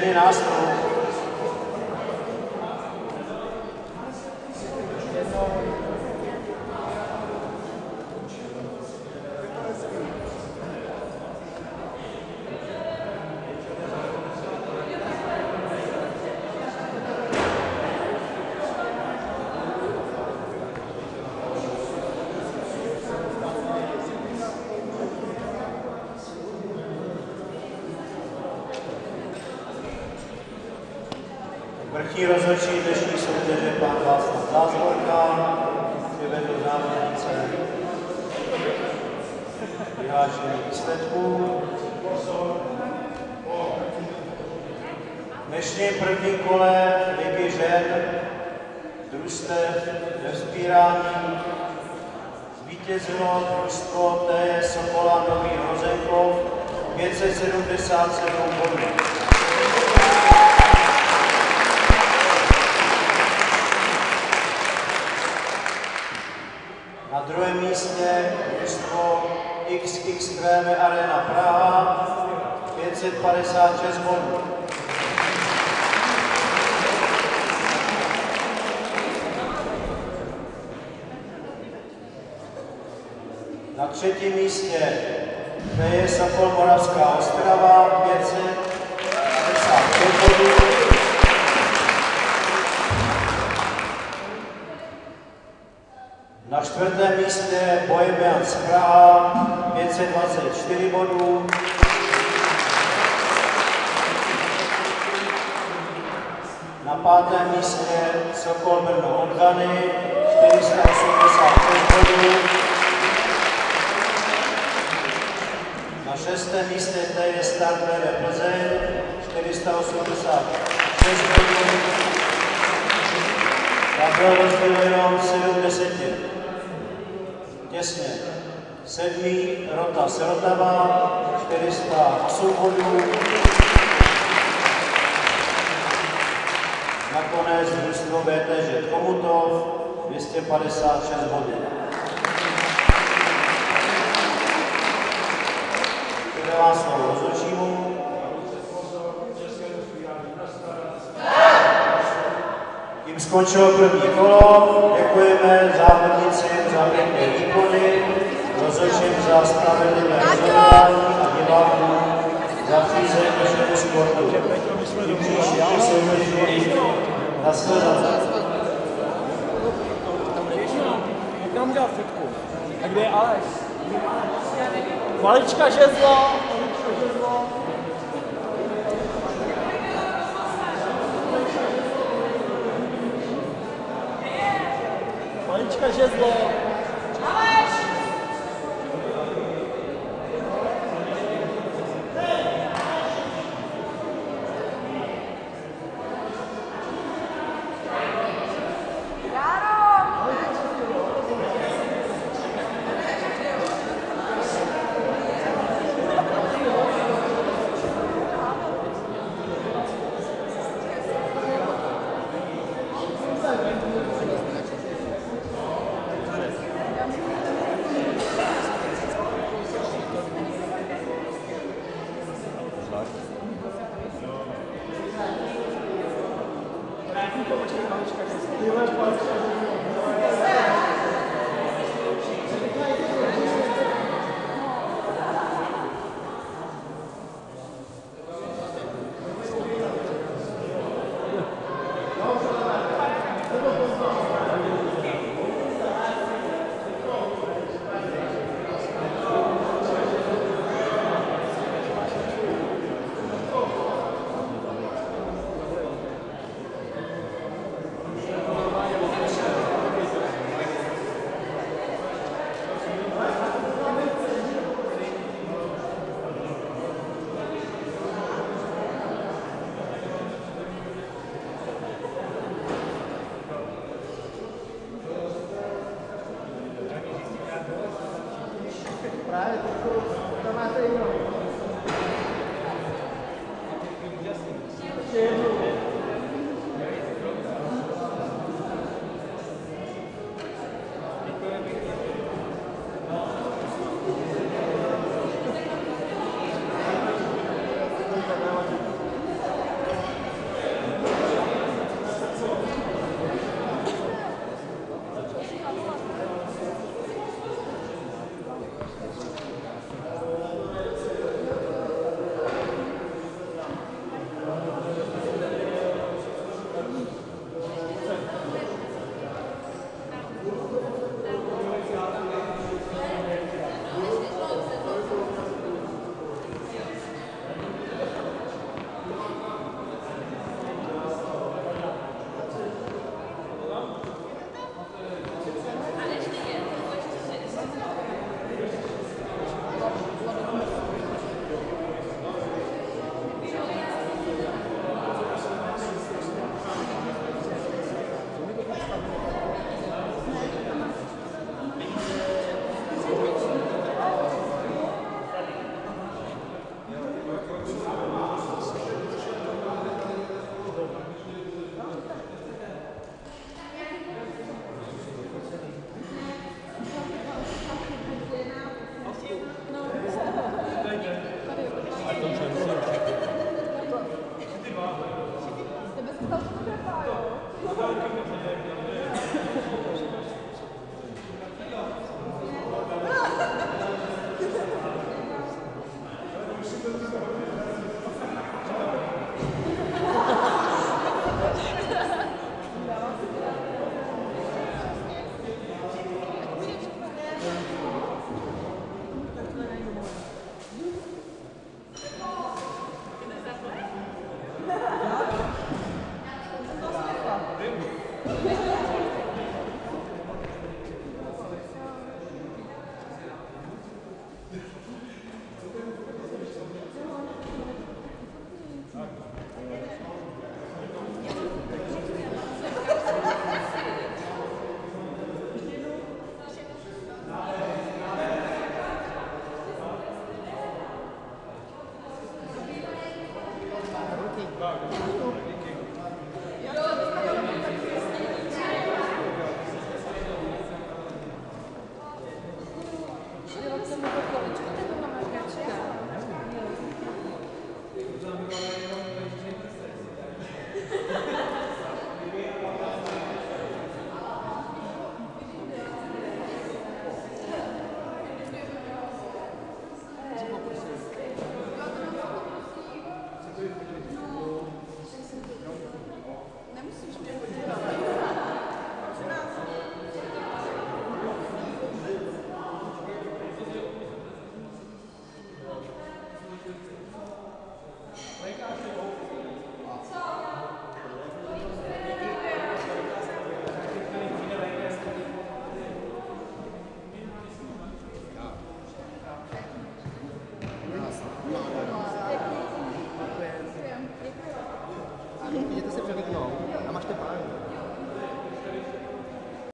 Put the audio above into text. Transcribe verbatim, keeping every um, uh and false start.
změny nástrojů. Vrchní rozhodčí dnešní soutěže pan Václav Zvorka, je vedl závodnice vyhlášení výsledků. V dnešním prvním kole ligy žen družstev ve vzpírání zvítězilo družstvo T J Sokola Nové Hořenko pět set sedmdesát sedm bodů. Na druhém místě družstvo X X T V Arena Praha pět set padesát šest bodů. Na třetím místě T J Sokol Moravská Ostrava pět set padesát pět bodů. Na čtvrtém místě Bohemians Praha pět set dvacet čtyři bodů. Na pátém místě Sokol Brno Odhany čtyři sta osmdesát pět bodů. Na šestém místě je Starteré Plzeň čtyři sta osmdesát šest bodů. A bylo rozděleno jenom sedm desetin. Těsně. Sedmý Rotas Rotava, čtyři sta osm bodů. Nakonec družstvo B T Ž Komutov, dvě stě padesát šest bodů. Předávám slovo rozhodčímu. Tím skončilo první kolo. Děkujeme závodnici za pěkné výkony, rozhodčím za spravedlivé rozhodování a divákům za přízeň našemu sportu. Tím příští soutěži. Nashledanou. Tam dělal fotku. A kde je Alex? Malička žezlo. Malička žezlo. Malička žezlo. Aleš!